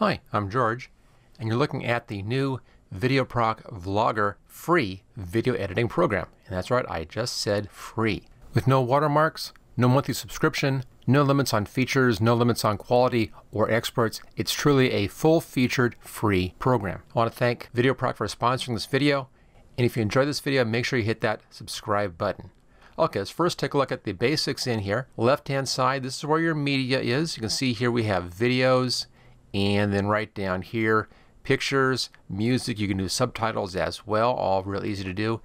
Hi, I'm George, and you're looking at the new VideoProc Vlogger free video editing program. And that's right, I just said free. With no watermarks, no monthly subscription, no limits on features, no limits on quality or experts. It's truly a full-featured free program. I want to thank VideoProc for sponsoring this video. And if you enjoyed this video, make sure you hit that subscribe button. Okay, let's first take a look at the basics in here. Left-hand side, this is where your media is. You can see here we have videos, and then right down here, pictures, music. You can do subtitles as well, all real easy to do.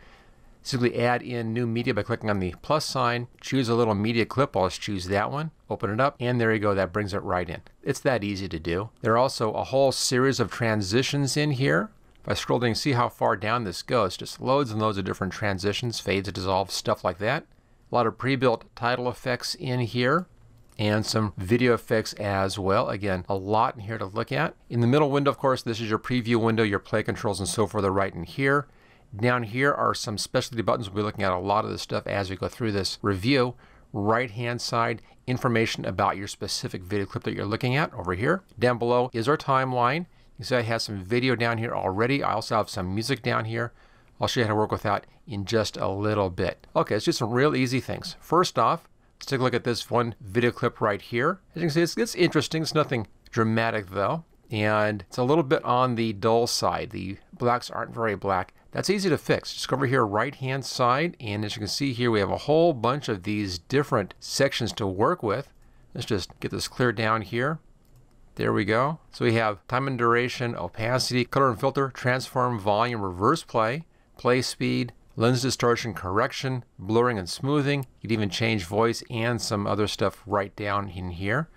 Simply add in new media by clicking on the plus sign, choose a little media clip, I'll just choose that one, open it up, and there you go, that brings it right in. It's that easy to do. There are also a whole series of transitions in here. If I scroll down, see how far down this goes, just loads and loads of different transitions, fades, dissolves, stuff like that. A lot of pre-built title effects in here, and some video effects as well. Again, a lot in here to look at. In the middle window, of course, this is your preview window, your play controls and so forth are right in here. Down here are some specialty buttons. We'll be looking at a lot of this stuff as we go through this review. Right hand side, information about your specific video clip that you're looking at over here. Down below is our timeline. You see I have some video down here already. I also have some music down here. I'll show you how to work with that in just a little bit. Okay, it's just some real easy things. First off, let's take a look at this one video clip right here. As you can see, it's interesting. It's nothing dramatic though. And it's a little bit on the dull side. The blacks aren't very black. That's easy to fix. Just go over here right hand side, and as you can see here we have a whole bunch of these different sections to work with. Let's just get this clear down here. There we go. So we have time and duration, opacity, color and filter, transform, volume, reverse play, play speed, lens distortion correction, blurring and smoothing. You can even change voice and some other stuff right down in here.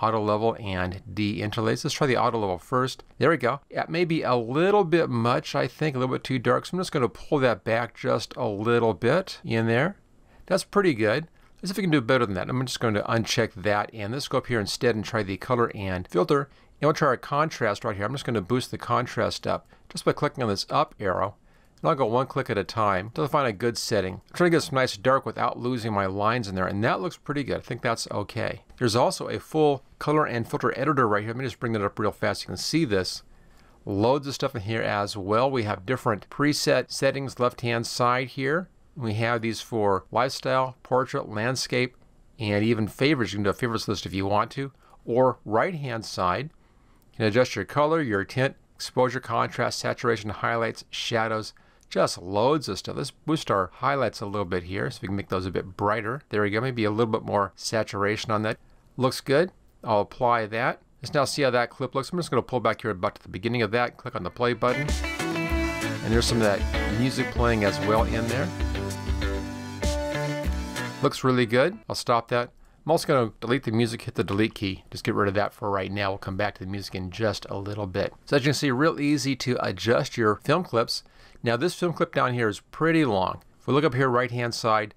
Auto level and deinterlace. Let's try the auto level first. There we go. That may be a little bit much, I think, a little bit too dark. So I'm just going to pull that back just a little bit in there. That's pretty good. Let's see if we can do better than that. I'm just going to uncheck that, and let's go up here instead and try the color and filter. And we'll try our contrast right here. I'm just going to boost the contrast up just by clicking on this up arrow. And I'll go one click at a time to find a good setting. I'm trying to get some nice dark without losing my lines in there, and that looks pretty good. I think that's okay. There's also a full color and filter editor right here. Let me just bring that up real fast so you can see this. Loads of stuff in here as well. We have different preset settings left hand side here. We have these for lifestyle, portrait, landscape, and even favorites. You can do a favorites list if you want to. Or right hand side, you can adjust your color, your tint, exposure, contrast, saturation, highlights, shadows. Just loads of stuff. Let's boost our highlights a little bit here so we can make those a bit brighter. There we go. Maybe a little bit more saturation on that. Looks good. I'll apply that. Let's now see how that clip looks. I'm just going to pull back here about to the beginning of that. Click on the play button. And there's some of that music playing as well in there. Looks really good. I'll stop that. I'm also going to delete the music, hit the delete key. Just get rid of that for right now. We'll come back to the music in just a little bit. So as you can see, real easy to adjust your film clips. Now this film clip down here is pretty long. If we look up here right hand side,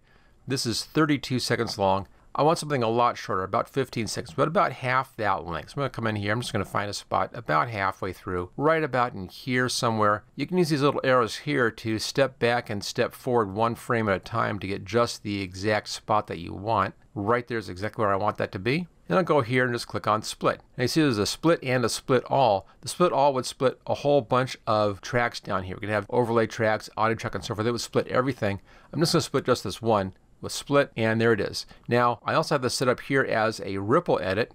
this is 32 seconds long. I want something a lot shorter, about 15 seconds, but about half that length. So I'm going to come in here, I'm just going to find a spot about halfway through, right about in here somewhere. You can use these little arrows here to step back and step forward one frame at a time to get just the exact spot that you want. Right there is exactly where I want that to be. And I'll go here and just click on split. Now you see there's a split and a split all. The split all would split a whole bunch of tracks down here. We could have overlay tracks, audio track, and so forth. It would split everything. I'm just going to split just this one. With split, and there it is. Now I also have this set up here as a ripple edit.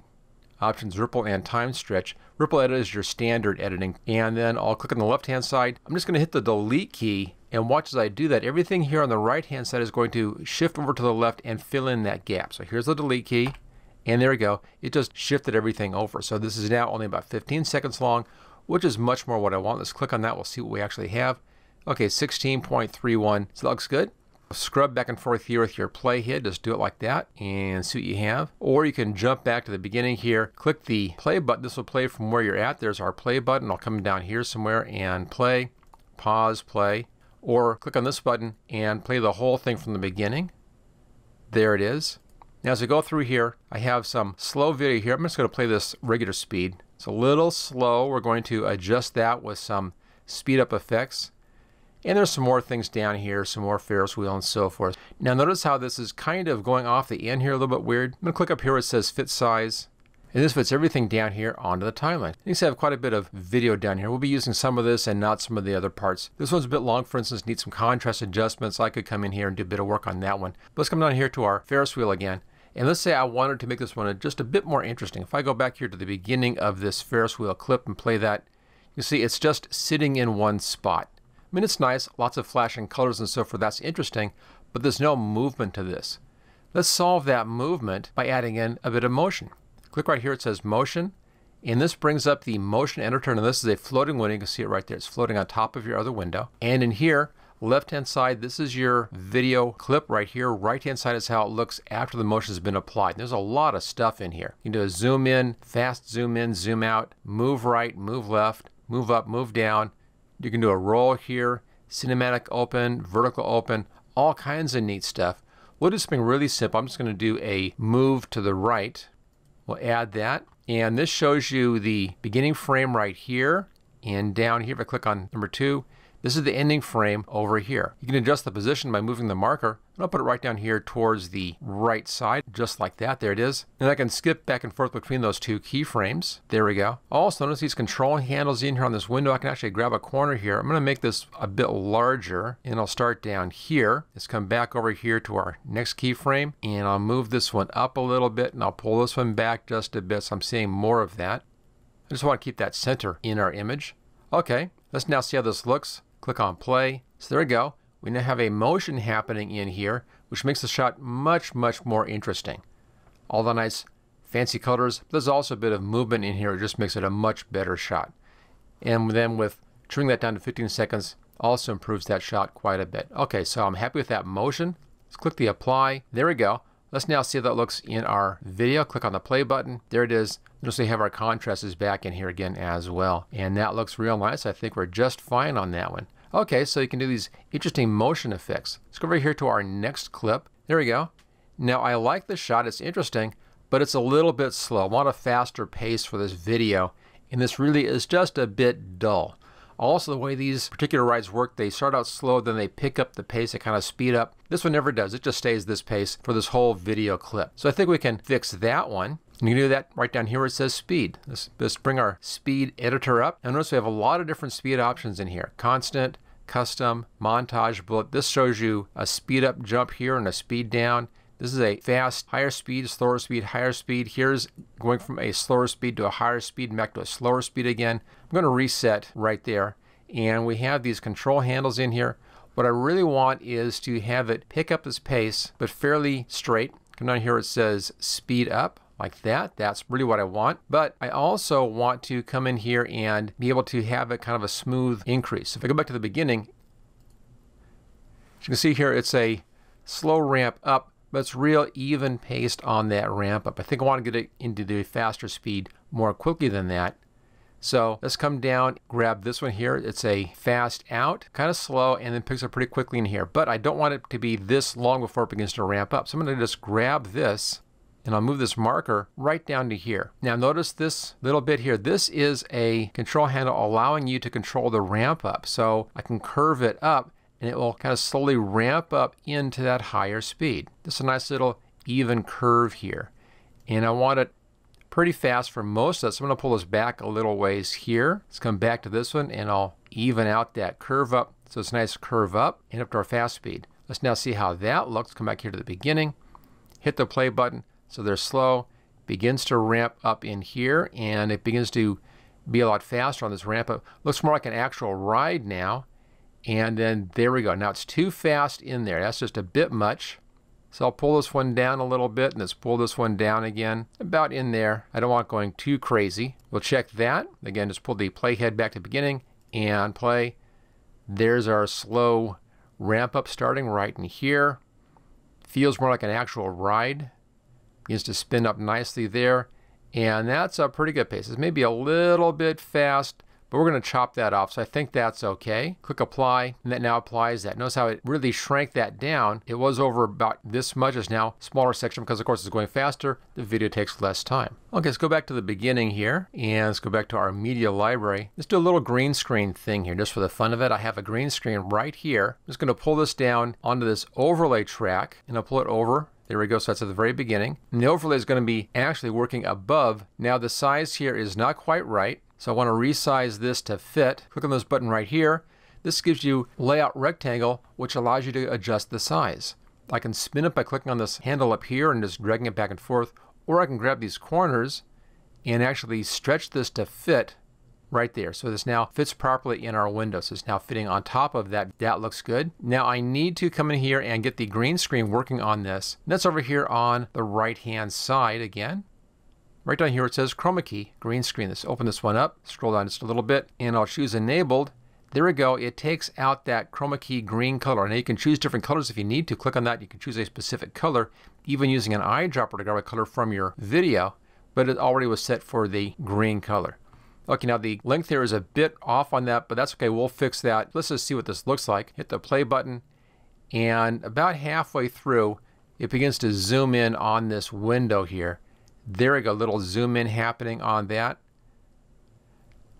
Options ripple and time stretch. Ripple edit is your standard editing, and then I'll click on the left hand side. I'm just going to hit the delete key, and watch as I do that. Everything here on the right hand side is going to shift over to the left and fill in that gap. So here's the delete key, and there we go. It just shifted everything over. So this is now only about 15 seconds long, which is much more what I want. Let's click on that. We'll see what we actually have. Okay, 16.31. So that looks good. Scrub back and forth here with your play head, just do it like that and see what you have. Or you can jump back to the beginning here, click the play button. This will play from where you're at. There's our play button. I'll come down here somewhere and play, pause, play, or click on this button and play the whole thing from the beginning. There it is. Now as we go through here, I have some slow video here. I'm just going to play this regular speed. It's a little slow. We're going to adjust that with some speed up effects. And there's some more things down here, some more Ferris wheel and so forth. Now notice how this is kind of going off the end here a little bit weird. I'm going to click up here where it says fit size. and this fits everything down here onto the timeline. You can have quite a bit of video down here. We'll be using some of this and not some of the other parts. This one's a bit long, for instance, needs some contrast adjustments. I could come in here and do a bit of work on that one. But let's come down here to our Ferris wheel again. And let's say I wanted to make this one just a bit more interesting. If I go back here to the beginning of this Ferris wheel clip and play that, you see it's just sitting in one spot. I mean, it's nice, lots of flashing colors and so forth, that's interesting, but there's no movement to this. Let's solve that movement by adding in a bit of motion. Click right here, it says motion, and this brings up the motion editor, and this is a floating window, you can see it right there, it's floating on top of your other window. And in here, left hand side, this is your video clip right here. Right hand side is how it looks after the motion has been applied. And there's a lot of stuff in here. You can do a zoom in, fast zoom in, zoom out, move right, move left, move up, move down. You can do a roll here, cinematic open, vertical open, all kinds of neat stuff. We'll do something really simple. I'm just going to do a move to the right. We'll add that. And this shows you the beginning frame right here. And down here, if I click on number 2, this is the ending frame over here. You can adjust the position by moving the marker. And I'll put it right down here towards the right side, just like that. There it is. And I can skip back and forth between those two keyframes. There we go. Also, notice these control handles in here on this window. I can actually grab a corner here. I'm going to make this a bit larger, and I'll start down here. Let's come back over here to our next keyframe, and I'll move this one up a little bit, and I'll pull this one back just a bit, so I'm seeing more of that. I just want to keep that center in our image. Okay, let's now see how this looks. Click on play. So there we go. We now have a motion happening in here, which makes the shot much, much more interesting. All the nice fancy colors. There's also a bit of movement in here. It just makes it a much better shot. And then with trimming that down to 15 seconds, also improves that shot quite a bit. Okay, so I'm happy with that motion. Let's click the apply. There we go. Let's now see how that looks in our video. Click on the play button. There it is. Notice we have our contrasts back in here again as well. And that looks real nice. I think we're just fine on that one. Okay, so you can do these interesting motion effects. Let's go over here to our next clip. There we go. Now I like the shot, it's interesting, but it's a little bit slow. I want a faster pace for this video, and this really is just a bit dull. Also, the way these particular rides work, they start out slow, then they pick up the pace, they kind of speed up. This one never does, it just stays this pace for this whole video clip. So I think we can fix that one. And you can do that right down here where it says speed. Let's bring our speed editor up. And notice we have a lot of different speed options in here. Constant, custom, montage, bullet. This shows you a speed up jump here and a speed down. This is a fast, higher speed, slower speed, higher speed. Here's going from a slower speed to a higher speed, back to a slower speed again. I'm going to reset right there. And we have these control handles in here. What I really want is to have it pick up this pace, but fairly straight. Come down here, it says speed up. Like that. That's really what I want. But I also want to come in here and be able to have it kind of a smooth increase. If I go back to the beginning, as you can see here, it's a slow ramp up, but it's real even paced on that ramp up. I think I want to get it into the faster speed more quickly than that. So let's come down, grab this one here. It's a fast out, kind of slow, and then picks up pretty quickly in here. But I don't want it to be this long before it begins to ramp up. So I'm going to just grab this, and I'll move this marker right down to here. Now notice this little bit here. This is a control handle allowing you to control the ramp up. So I can curve it up and it will kind of slowly ramp up into that higher speed. This is a nice little even curve here. And I want it pretty fast for most of this. I'm gonna pull this back a little ways here. Let's come back to this one and I'll even out that curve up. So it's a nice curve up and up to our fast speed. Let's now see how that looks. Come back here to the beginning, hit the play button. So they're slow, begins to ramp up in here, and it begins to be a lot faster on this ramp up. Looks more like an actual ride now, and then there we go. Now it's too fast in there. That's just a bit much. So I'll pull this one down a little bit, and let's pull this one down again, about in there. I don't want it going too crazy. We'll check that. Again, just pull the playhead back to the beginning and play. There's our slow ramp up starting right in here. Feels more like an actual ride. Begins to spin up nicely there, and that's a pretty good pace. It's maybe a little bit fast, but we're going to chop that off, so I think that's okay. Click apply, and that now applies that. Notice how it really shrank that down. It was over about this much. It's now a smaller section because, of course, it's going faster. The video takes less time. Okay, let's go back to the beginning here, and let's go back to our media library. Let's do a little green screen thing here just for the fun of it. I have a green screen right here. I'm just going to pull this down onto this overlay track, and I'll pull it over There we go, so that's at the very beginning. And the overlay is going to be actually working above. Now the size here is not quite right, so I want to resize this to fit. Click on this button right here. This gives you layout rectangle, which allows you to adjust the size. I can spin it by clicking on this handle up here and just dragging it back and forth, or I can grab these corners and actually stretch this to fit right there. So this now fits properly in our window. So it's now fitting on top of that. That looks good. Now I need to come in here and get the green screen working on this. And that's over here on the right hand side again. Right down here it says Chroma Key, green screen. Let's open this one up, scroll down just a little bit, and I'll choose enabled. There we go. It takes out that Chroma Key green color. Now you can choose different colors if you need to. Click on that. You can choose a specific color, even using an eyedropper to grab a color from your video, but it already was set for the green color. Okay, now the length here is a bit off on that, but that's okay. We'll fix that. Let's just see what this looks like. Hit the play button, and about halfway through, it begins to zoom in on this window here. There we go, little zoom in happening on that.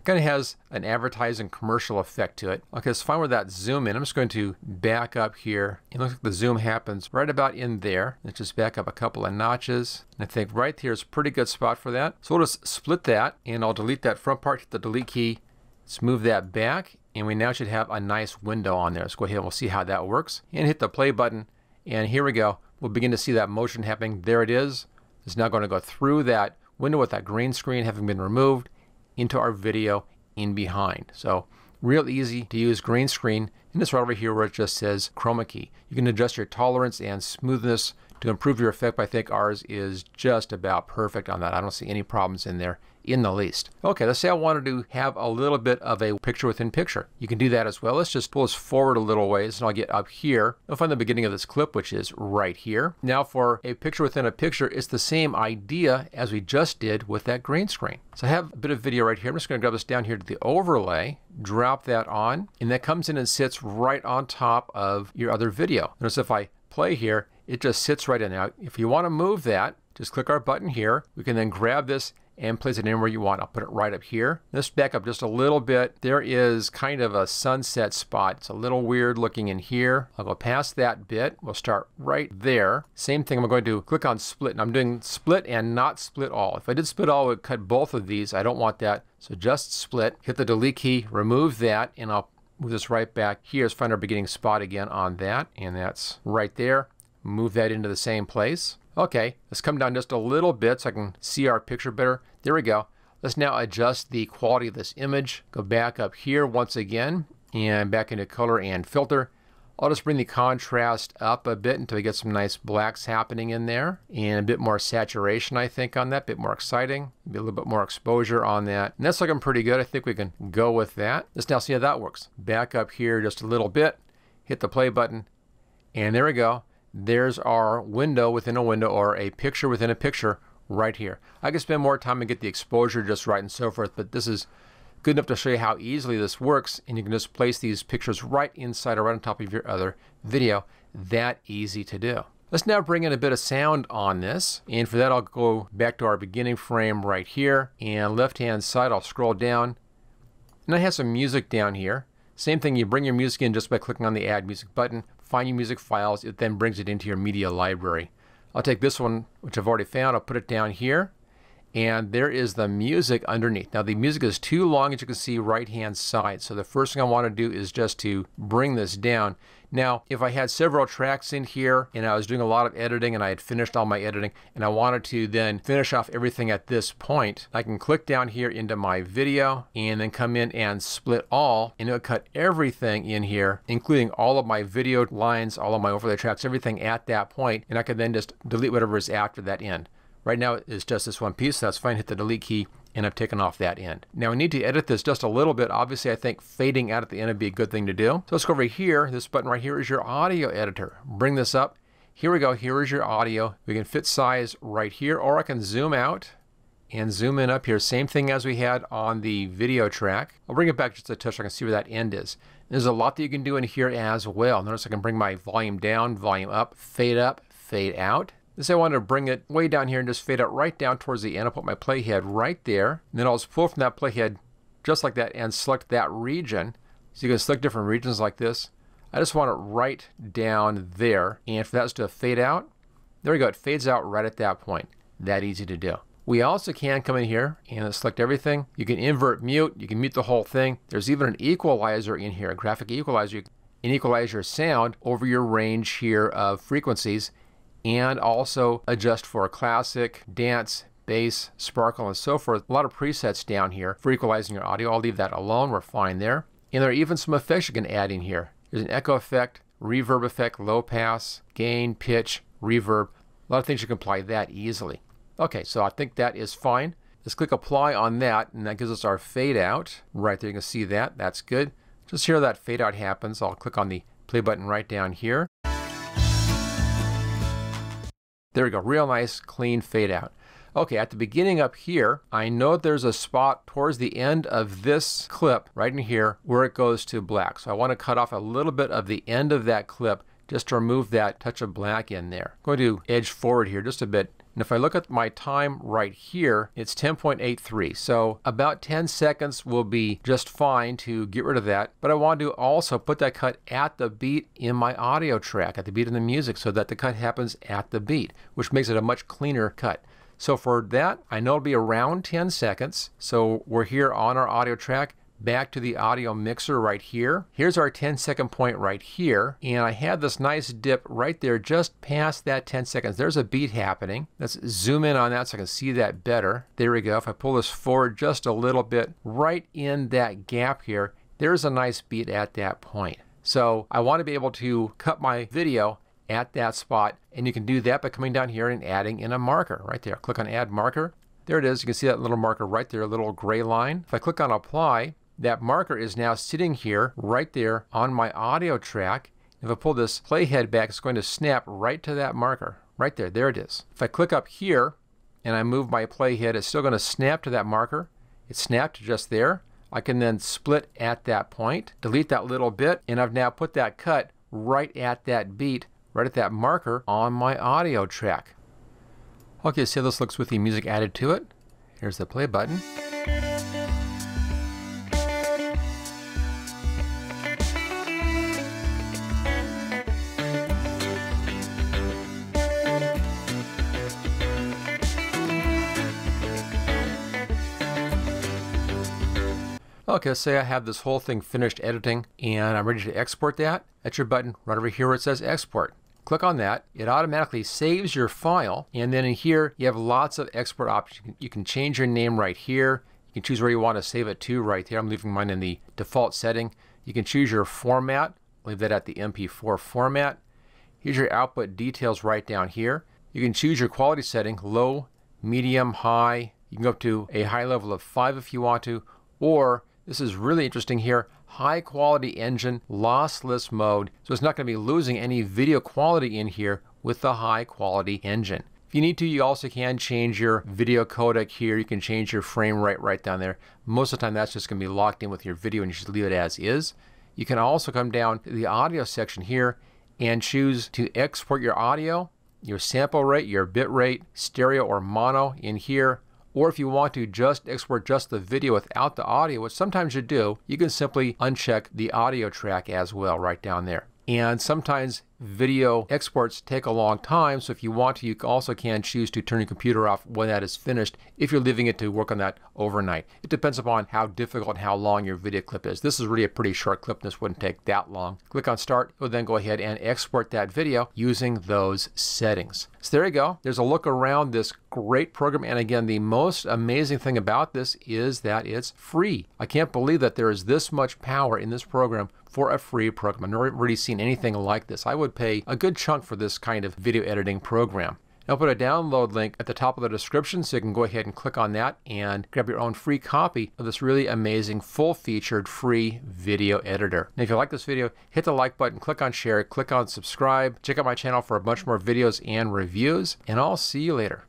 Kind of has an advertising commercial effect to it. Okay, let's find where that zoom in. I'm just going to back up here. It looks like the zoom happens right about in there. Let's just back up a couple of notches. And I think right here is a pretty good spot for that. So we'll just split that, and I'll delete that front part, hit the delete key. Let's move that back, and we now should have a nice window on there. Let's go ahead and we'll see how that works. And hit the play button, and here we go. We'll begin to see that motion happening. There it is. It's now going to go through that window with that green screen having been removed into our video in behind. So real easy to use green screen, and this right over here where it just says Chroma Key. You can adjust your tolerance and smoothness to improve your effect. I think ours is just about perfect on that. I don't see any problems in there in the least. Okay, let's say I wanted to have a little bit of a picture within picture. You can do that as well. Let's just pull this forward a little ways, and I'll get up here. I'll find the beginning of this clip, which is right here. Now for a picture within a picture, it's the same idea as we just did with that green screen. So I have a bit of video right here. I'm just going to grab this down here to the overlay, drop that on, and that comes in and sits right on top of your other video. Notice if I play here, it just sits right in there. If you want to move that, just click our button here. We can then grab this and place it anywhere you want. I'll put it right up here. Let's back up just a little bit. There is kind of a sunset spot. It's a little weird looking in here. I'll go past that bit. We'll start right there. Same thing, I'm going to click on split, and I'm doing split and not split all. If I did split all, it would cut both of these. I don't want that, so just split. Hit the delete key, remove that, and I'll move this right back here. Let's find our beginning spot again on that, and that's right there. Move that into the same place. Okay, let's come down just a little bit so I can see our picture better. There we go. Let's now adjust the quality of this image. Go back up here once again and back into color and filter. I'll just bring the contrast up a bit until we get some nice blacks happening in there, and a bit more saturation, I think, on that, a bit more exciting, maybe a little bit more exposure on that. And that's looking pretty good. I think we can go with that. Let's now see how that works. Back up here just a little bit, hit the play button, and there we go. There's our window within a window, or a picture within a picture right here. I could spend more time and get the exposure just right and so forth, but this is good enough to show you how easily this works, and you can just place these pictures right inside or right on top of your other video. That easy to do. Let's now bring in a bit of sound on this, and for that I'll go back to our beginning frame right here, and left hand side I'll scroll down, and I have some music down here. Same thing, you bring your music in just by clicking on the Add Music button, find your music files, it then brings it into your media library. I'll take this one, which I've already found, I'll put it down here, and there is the music underneath. Now the music is too long, as you can see, right hand side, so the first thing I want to do is just to bring this down. Now if I had several tracks in here and I was doing a lot of editing and I had finished all my editing and I wanted to then finish off everything at this point, I can click down here into my video and then come in and split all, and it'll cut everything in here, including all of my video lines, all of my overlay tracks, everything at that point, and I can then just delete whatever is after that end. Right now it's just this one piece, so that's fine. Hit the delete key, and I've taken off that end. Now we need to edit this just a little bit. Obviously, I think fading out at the end would be a good thing to do. So let's go over here. This button right here is your audio editor. Bring this up. Here we go. Here is your audio. We can fit size right here, or I can zoom out and zoom in up here. Same thing as we had on the video track. I'll bring it back just a touch so I can see where that end is. There's a lot that you can do in here as well. Notice I can bring my volume down, volume up, fade out. This I want to bring it way down here and just fade out right down towards the end. I'll put my playhead right there. And then I'll just pull from that playhead just like that and select that region. So you can select different regions like this. I just want it right down there. And for that to fade out, There we go, it fades out right at that point. That easy to do. We also can come in here and select everything. You can invert mute, you can mute the whole thing. There's even an equalizer in here, a graphic equalizer. You can equalize your sound over your range here of frequencies and also adjust for classic, dance, bass, sparkle, and so forth. A lot of presets down here for equalizing your audio. I'll leave that alone, we're fine there. And there are even some effects you can add in here. There's an echo effect, reverb effect, low pass, gain, pitch, reverb. A lot of things you can apply that easily. Okay, so I think that is fine. Let's click apply on that, and that gives us our fade out. Right there, you can see that, that's good. Just here that fade out happens. I'll click on the play button right down here. There we go, real nice, clean fade out. Okay, at the beginning up here, I know there's a spot towards the end of this clip, right in here, where it goes to black. So I want to cut off a little bit of the end of that clip just to remove that touch of black in there. I'm going to edge forward here just a bit. And if I look at my time right here, it's 10.83. So about 10 seconds will be just fine to get rid of that. But I want to also put that cut at the beat in my audio track, at the beat in the music, so that the cut happens at the beat, which makes it a much cleaner cut. So for that, I know it'll be around 10 seconds. So we're here on our audio track, back to the audio mixer right here. Here's our 10-second point right here, and I had this nice dip right there just past that 10 seconds. There's a beat happening. Let's zoom in on that so I can see that better. There we go. If I pull this forward just a little bit, right in that gap here, there's a nice beat at that point. So I want to be able to cut my video at that spot, and you can do that by coming down here and adding in a marker right there. Click on Add Marker. There it is. You can see that little marker right there, a little gray line. If I click on Apply, that marker is now sitting here right there on my audio track. If I pull this playhead back, it's going to snap right to that marker. Right there. There it is. If I click up here and I move my playhead, it's still going to snap to that marker. It snapped just there. I can then split at that point, delete that little bit, and I've now put that cut right at that beat, right at that marker on my audio track. Okay, see how this looks with the music added to it? Here's the play button. Okay, say I have this whole thing finished editing and I'm ready to export that. That's your button right over here where it says export. Click on that. It automatically saves your file, and then in here you have lots of export options. You can change your name right here. You can choose where you want to save it to right there. I'm leaving mine in the default setting. You can choose your format. Leave that at the MP4 format. Here's your output details right down here. You can choose your quality setting, low, medium, high. You can go up to a high level of 5 if you want to, or this is really interesting here, high quality engine, lossless mode. So it's not going to be losing any video quality in here with the high quality engine. If you need to, you also can change your video codec here. You can change your frame rate right down there. Most of the time that's just going to be locked in with your video and you should leave it as is. You can also come down to the audio section here and choose to export your audio, your sample rate, your bit rate, stereo or mono in here. Or if you want to just export just the video without the audio, which sometimes you do, you can simply uncheck the audio track as well right down there. And sometimes video exports take a long time, so if you want to, you also can choose to turn your computer off when that is finished if you're leaving it to work on that overnight. It depends upon how difficult and how long your video clip is. This is really a pretty short clip. This wouldn't take that long. Click on Start. It will then go ahead and export that video using those settings. So there you go. There's a look around this great program. And again, the most amazing thing about this is that it's free. I can't believe that there is this much power in this program for a free program. I've never really seen anything like this. I would pay a good chunk for this kind of video editing program. I'll put a download link at the top of the description so you can go ahead and click on that and grab your own free copy of this really amazing, full-featured, free video editor. And if you like this video, hit the like button, click on share, click on subscribe, check out my channel for a bunch more videos and reviews, and I'll see you later.